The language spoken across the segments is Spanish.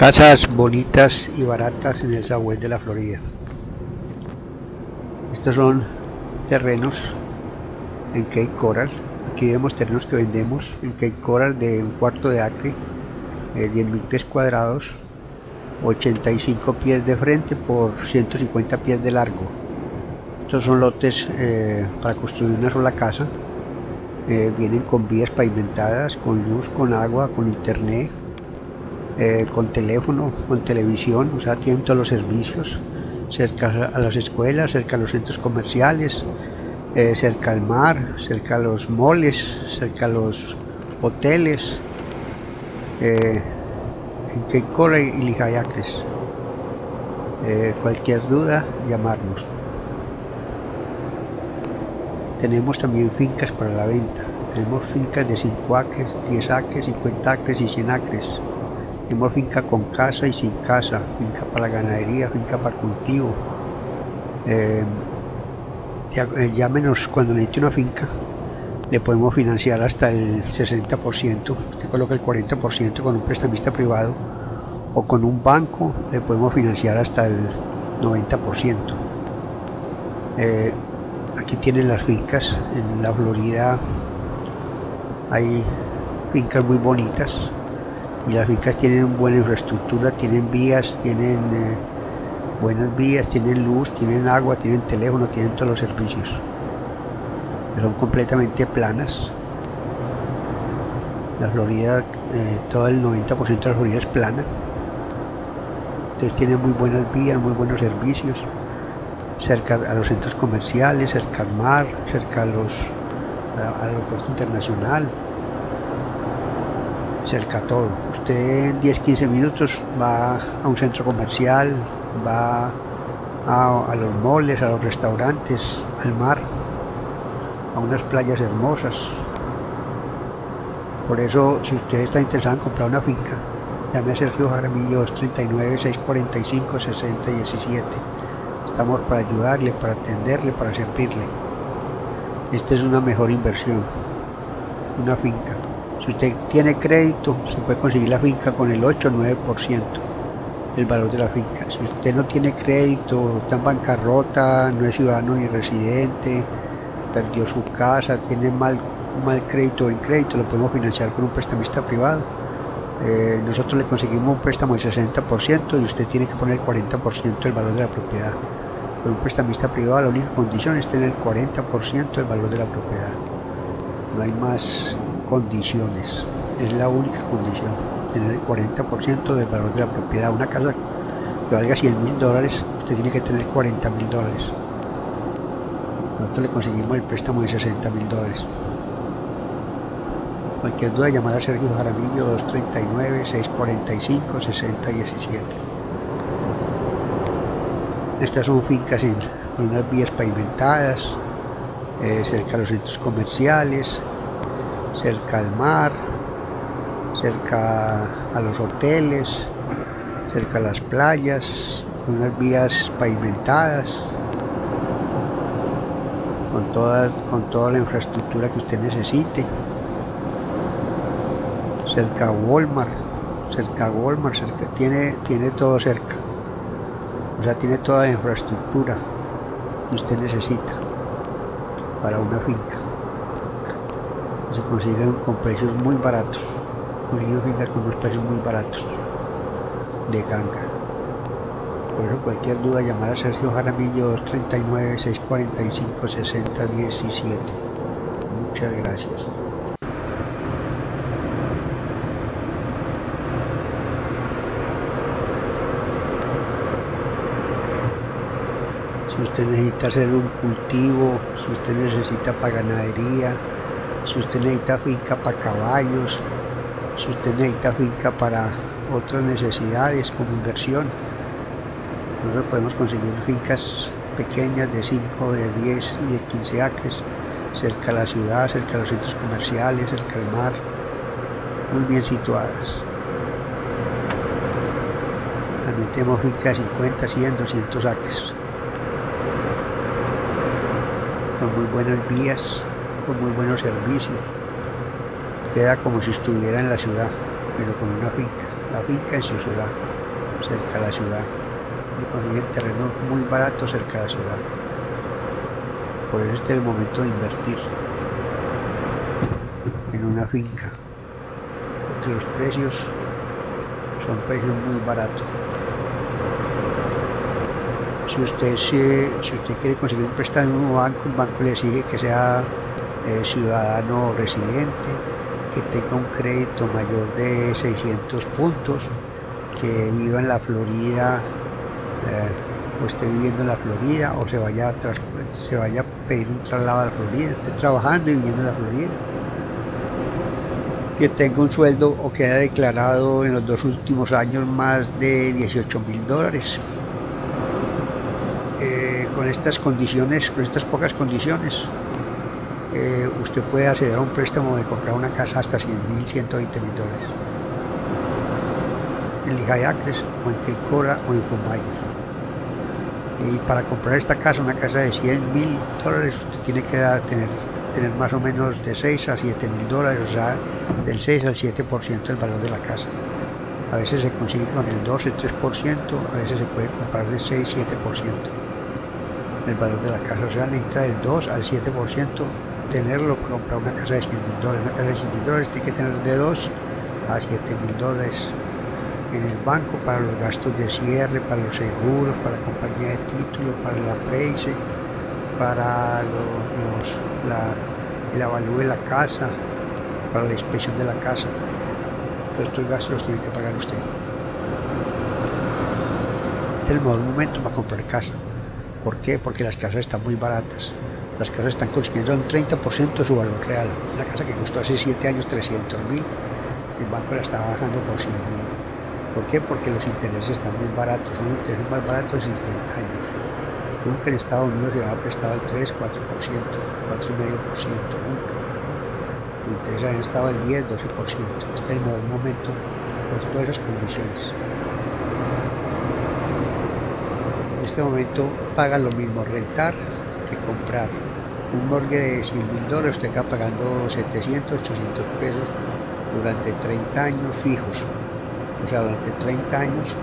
Casas bonitas y baratas en el Southwest de la Florida. Estos son terrenos en Cape Coral. Aquí vemos terrenos que vendemos en Cape Coral de 1/4 de acre, 10.000 pies cuadrados, 85 pies de frente por 150 pies de largo. Estos son lotes para construir una sola casa. Vienen con vías pavimentadas, con luz, con agua, con internet, con teléfono, con televisión, o sea, tienen todos los servicios, cerca a las escuelas, cerca a los centros comerciales, cerca al mar, cerca a los moles, cerca a los hoteles, en Kencore y Lehigh Acres. Cualquier duda, llamarnos. Tenemos también fincas para la venta. Tenemos fincas de 5 acres, 10 acres, 50 acres y 100 acres. Tenemos finca con casa y sin casa, finca para ganadería, finca para cultivo. Llámenos cuando necesite una finca. Le podemos financiar hasta el 60%, usted coloca el 40% con un prestamista privado, o con un banco le podemos financiar hasta el 90%. Aquí tienen las fincas. En la Florida hay fincas muy bonitas y las fincas tienen buena infraestructura, tienen vías, tienen buenas vías, tienen luz, tienen agua, tienen teléfono, tienen todos los servicios. Son completamente planas. La Florida, todo el 90% de la Florida es plana. Entonces tienen muy buenas vías, muy buenos servicios, cerca a los centros comerciales, cerca al mar, cerca al aeropuerto internacional, cerca a todo. Usted en 10-15 minutos va a un centro comercial, va a los moles, a los restaurantes, al mar, a unas playas hermosas. Por eso, si usted está interesado en comprar una finca, llame a Sergio Jaramillo 239-645-6017. Estamos para ayudarle, para atenderle, para servirle. Esta es una mejor inversión, una finca. Si usted tiene crédito, se puede conseguir la finca con el 8 o 9% del valor de la finca. Si usted no tiene crédito, está en bancarrota, no es ciudadano ni residente, perdió su casa, tiene mal crédito o en crédito, lo podemos financiar con un prestamista privado. Nosotros le conseguimos un préstamo del 60% y usted tiene que poner el 40% del valor de la propiedad. Con un prestamista privado la única condición es tener el 40% del valor de la propiedad. No hay más condiciones, es la única condición, tener el 40% del valor de la propiedad. Una casa que valga $100.000, usted tiene que tener $40.000. Nosotros le conseguimos el préstamo de $60.000. Cualquier duda, llamar a Sergio Jaramillo 239-645-6017. Estas son fincas con unas vías pavimentadas, cerca a los centros comerciales, cerca al mar, cerca a los hoteles, cerca a las playas, con unas vías pavimentadas, con toda la infraestructura que usted necesite, cerca a Walmart, tiene todo cerca, o sea, tiene toda la infraestructura que usted necesita para una finca. Se consiguen con precios muy baratos, consiguen fincas con unos precios muy baratos de ganga. Por eso, cualquier duda, llamar a Sergio Jaramillo 239-645-6017. Muchas gracias. Si usted necesita hacer un cultivo, si usted necesita para ganadería, si usted necesita finca para caballos, si usted necesita finca para otras necesidades como inversión, nosotros podemos conseguir fincas pequeñas de 5, de 10 y de 15 acres, cerca a la ciudad, cerca a los centros comerciales, cerca al mar, muy bien situadas. También tenemos fincas de 50, 100, 200 acres. Con muy buenas vías, con muy buenos servicios. Queda como si estuviera en la ciudad, pero con una finca, la finca en su ciudad. cerca de la ciudad, y conseguir terrenos muy baratos cerca de la ciudad. Por eso este es el momento de invertir en una finca, porque los precios son precios muy baratos. Si usted quiere conseguir un préstamo en un banco le exige que sea ciudadano residente, que tenga un crédito mayor de 600 puntos, que viva en la Florida, o esté viviendo en la Florida, o se vaya a pedir un traslado a la Florida, esté trabajando y viviendo en la Florida, que tenga un sueldo o que haya declarado en los dos últimos años más de $18.000. Con estas condiciones, con estas pocas condiciones, usted puede acceder a un préstamo de comprar una casa hasta $100.000, $120.000 en Lehigh Acres o en Tecora o en Fumayos. Y para comprar esta casa, una casa de $100.000, usted tiene que tener más o menos de $6.000 a $7.000, o sea, del 6 al 7% del valor de la casa. A veces se consigue con el 2, el 3%, a veces se puede comprar de 6, 7%. El valor de la casa, o sea, necesita del 2 al 7% tenerlo para comprar una casa de $100.000. Una casa de $100.000 tiene que tener de $2 a $7.000 en el banco para los gastos de cierre, para los seguros, para la compañía de títulos, para la PREISE, para el avalúo de la casa, para la inspección de la casa. Todos estos gastos los tiene que pagar usted. Este es el mejor momento para comprar casa. ¿Por qué? Porque las casas están muy baratas. Las casas están consiguiendo un 30% de su valor real. Una casa que costó hace 7 años $300.000, el banco la está bajando por $100.000. ¿Por qué? Porque los intereses están muy baratos, son los intereses más baratos de 50 años. Nunca en Estados Unidos se ha prestado el 3, 4%, 4,5%, nunca. Los intereses han estado al 10, 12%. Este es el mejor momento por todas esas condiciones. En este momento paga lo mismo rentar que comprar. Un morgue de $100.000 usted está pagando $700, $800 durante 30 años fijos. O sea, durante 30 años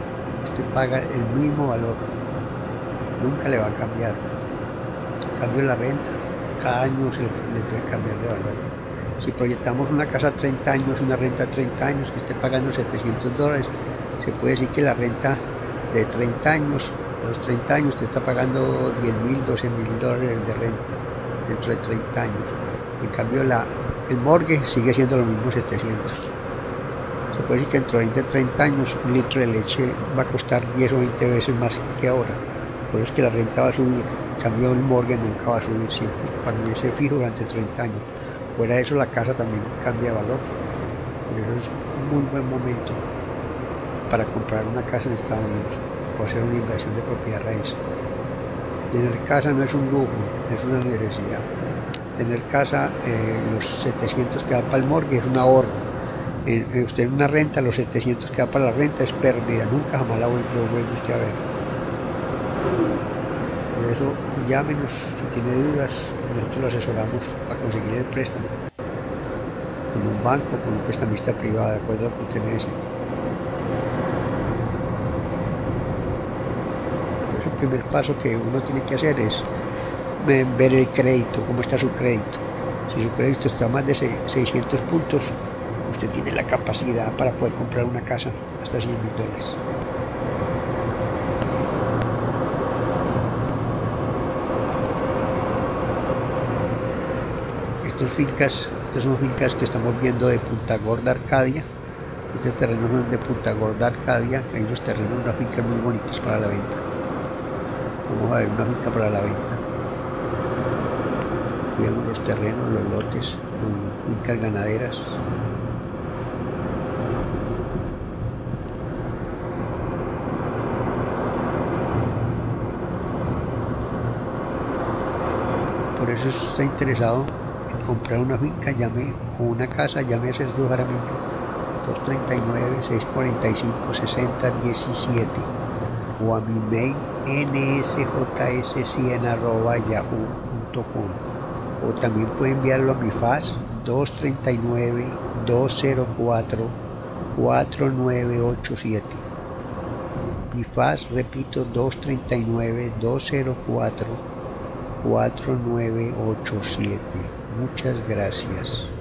usted paga el mismo valor, nunca le va a cambiar. En cambio, la renta cada año se le puede cambiar de valor. Si proyectamos una casa a 30 años, una renta a 30 años, que esté pagando $700, se puede decir que la renta de 30 años, a los 30 años usted está pagando $10.000, $12.000 de renta dentro de 30 años. En cambio, el morgue sigue siendo lo mismo, $700. Se puede decir que dentro de 20 a 30 años un litro de leche va a costar 10 o 20 veces más que ahora. Por eso es que la renta va a subir, en cambio el morgue nunca va a subir, siempre permanece fijo durante 30 años. Fuera de eso, la casa también cambia de valor. Por eso es un muy buen momento para comprar una casa en Estados Unidos o hacer una inversión de propiedad raíz. Tener casa no es un lujo, es una necesidad. Tener casa, los $700 que da para el morgue es un ahorro. Usted en una renta, los $700 que da para la renta es pérdida, nunca jamás la vuelve usted a ver. Por eso llámenos si tiene dudas, nosotros lo asesoramos para conseguir el préstamo, con un banco, con un prestamista privado, de acuerdo a lo que usted necesita. Por eso el primer paso que uno tiene que hacer es ver el crédito, cómo está su crédito. Si su crédito está más de 600 puntos, usted tiene la capacidad para poder comprar una casa hasta $100.000. Estas son fincas que estamos viendo de Punta Gorda, Arcadia. Estos terrenos son de Punta Gorda, Arcadia, que hay unos terrenos, unas fincas muy bonitas para la venta. Vamos a ver una finca para la venta. Aquí vemos los terrenos, los lotes, con fincas ganaderas. Por eso, si está interesado en comprar una finca, llame, o una casa, llame a Sergio Jaramillo, 239-645-6017, o a mi mail nsjs100@yahoo.com, o también puede enviarlo a mi fax 239-204-4987. Bifaz, repito, 239-204-4987. Muchas gracias.